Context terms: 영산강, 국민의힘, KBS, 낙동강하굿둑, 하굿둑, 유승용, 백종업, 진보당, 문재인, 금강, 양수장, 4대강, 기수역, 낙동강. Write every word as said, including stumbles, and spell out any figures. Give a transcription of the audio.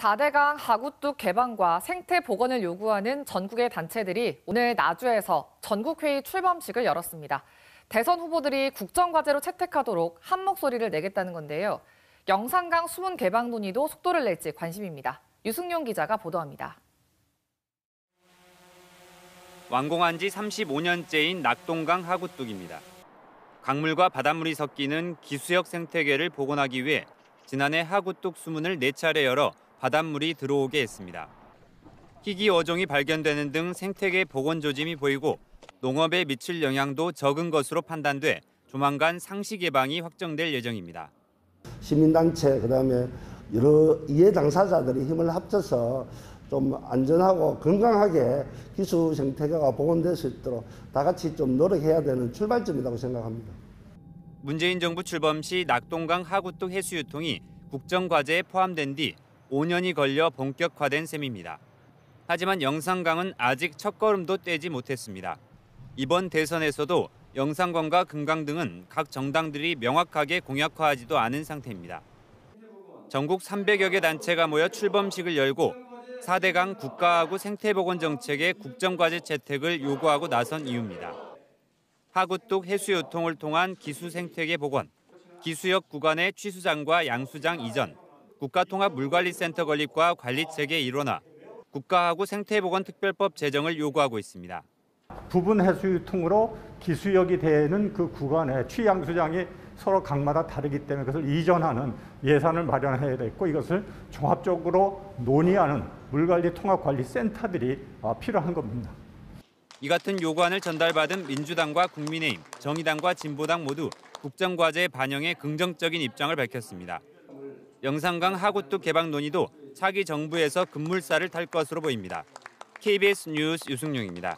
사대강 하굿둑 개방과 생태 복원을 요구하는 전국의 단체들이 오늘 나주에서 전국회의 출범식을 열었습니다. 대선 후보들이 국정과제로 채택하도록 한 목소리를 내겠다는 건데요. 영산강 수문 개방 논의도 속도를 낼지 관심입니다. 유승용 기자가 보도합니다. 완공한 지 삼십오 년째인 낙동강 하굿둑입니다. 강물과 바닷물이 섞이는 기수역 생태계를 복원하기 위해 지난해 하굿둑 수문을 네 차례 열어 바닷물이 들어오게 했습니다. 희귀 어종이 발견되는 등 생태계 복원 조짐이 보이고 농업에 미칠 영향도 적은 것으로 판단돼 조만간 상시 개방이 확정될 예정입니다. 시민단체 그다음에 여러 이해 당사자들이 힘을 합쳐서 좀 안전하고 건강하게 기수 생태계가 복원될 수 있도록 다 같이 좀 노력해야 되는 출발점이라고 생각합니다. 문재인 정부 출범 시 낙동강 하굿둑 해수 유통이 국정과제에 포함된 뒤 오 년이 걸려 본격화된 셈입니다. 하지만 영산강은 아직 첫걸음도 떼지 못했습니다. 이번 대선에서도 영산강과 금강 등은 각 정당들이 명확하게 공약화하지도 않은 상태입니다. 전국 삼백여 개 단체가 모여 출범식을 열고 사대강 국가하구 생태복원 정책의 국정과제 채택을 요구하고 나선 이유입니다. 하굿둑 해수유통을 통한 기수 생태계 복원, 기수역 구간의 취수장과 양수장 이전, 국가통합물관리센터 건립과 관리체계 일원화, 국가하구 생태복원특별법 제정을 요구하고 있습니다. 부분 해수유통으로 기수역이 되는 그 구간에 취양수장이 서로 각마다 다르기 때문에 그것을 이전하는 예산을 마련해야 됐고, 이것을 종합적으로 논의하는 물관리통합관리센터들이 필요한 겁니다. 이 같은 요구안을 전달받은 민주당과 국민의힘, 정의당과 진보당 모두 국정과제에 반영해 긍정적인 입장을 밝혔습니다. 영산강 하굿둑 개방 논의도 차기 정부에서 급물살을 탈 것으로 보입니다. 케이비에스 뉴스 유승용입니다.